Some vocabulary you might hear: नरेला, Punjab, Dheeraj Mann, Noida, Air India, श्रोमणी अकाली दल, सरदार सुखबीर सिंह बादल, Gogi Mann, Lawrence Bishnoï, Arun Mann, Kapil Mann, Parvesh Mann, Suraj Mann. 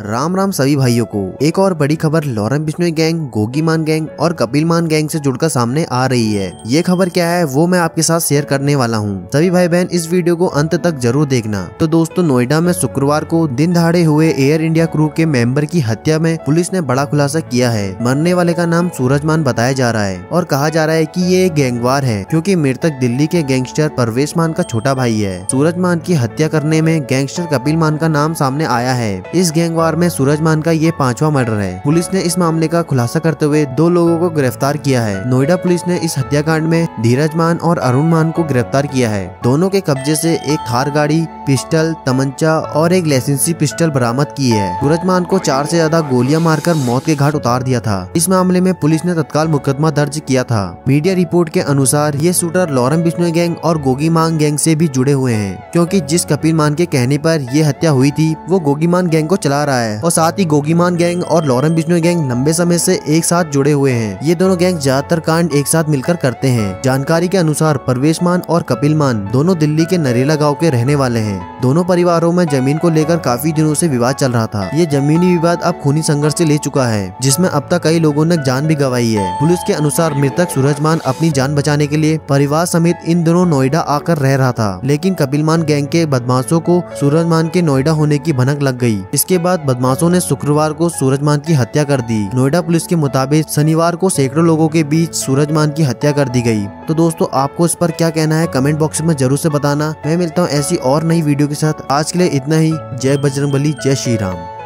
राम राम सभी भाइयों को। एक और बड़ी खबर लॉरेंस बिश्नोई गैंग, गोगी मान गैंग और कपिल मान गैंग से जुड़कर सामने आ रही है। ये खबर क्या है वो मैं आपके साथ शेयर करने वाला हूँ। सभी भाई बहन इस वीडियो को अंत तक जरूर देखना। तो दोस्तों, नोएडा में शुक्रवार को दिन दहाड़े हुए एयर इंडिया क्रू के मेंबर की हत्या में पुलिस ने बड़ा खुलासा किया है। मरने वाले का नाम सूरज मान बताया जा रहा है और कहा जा रहा है कि ये गैंगवार है, क्योंकि मृतक दिल्ली के गैंगस्टर परवेश मान का छोटा भाई है। सूरज मान की हत्या करने में गैंगस्टर कपिल मान का नाम सामने आया है। इस गैंगवार में सूरज मान का ये 5वां मर्डर है। पुलिस ने इस मामले का खुलासा करते हुए 2 लोगों को गिरफ्तार किया है। नोएडा पुलिस ने इस हत्याकांड में धीरज मान और अरुण मान को गिरफ्तार किया है। दोनों के कब्जे से एक थार गाड़ी, पिस्टल, तमंचा और एक लाइसेंसी पिस्टल बरामद की है। सूरज मान को 4 से ज्यादा गोलियां मारकर मौत के घाट उतार दिया था। इस मामले में पुलिस ने तत्काल मुकदमा दर्ज किया था। मीडिया रिपोर्ट के अनुसार ये शूटर लॉरेंस बिश्नोई गैंग और गोगी मान गैंग से भी जुड़े हुए हैं, क्योंकि जिस कपिल मान के कहने पर यह हत्या हुई थी वो गोगी मान गैंग को चला रहा है और साथ ही गोगी मान गैंग और लॉरेंस बिश्नोई गैंग लंबे समय से एक साथ जुड़े हुए हैं। ये दोनों गैंग ज्यादातर कांड एक साथ मिलकर करते हैं। जानकारी के अनुसार परवेश मान और कपिल मान दोनों दिल्ली के नरेला गाँव के रहने वाले हैं। दोनों परिवारों में जमीन को लेकर काफी दिनों से विवाद चल रहा था। ये जमीनी विवाद अब खूनी संघर्ष से ले चुका है, जिसमें अब तक कई लोगों ने जान भी गंवाई है। पुलिस के अनुसार मृतक सूरज मान अपनी जान बचाने के लिए परिवार समेत इन दोनों नोएडा आकर रह रहा था, लेकिन कपिल मान गैंग के बदमाशों को सूरज मान के नोएडा होने की भनक लग गई। इसके बाद बदमाशों ने शुक्रवार को सूरज मान की हत्या कर दी। नोएडा पुलिस के मुताबिक शनिवार को सैकड़ों लोगों के बीच सूरज मान की हत्या कर दी गई। तो दोस्तों, आपको इस पर क्या कहना है कमेंट बॉक्स में जरूर से बताना। मैं मिलता हूँ ऐसी और नई वीडियो के साथ। आज के लिए इतना ही। जय बजरंगबली, जय श्री राम।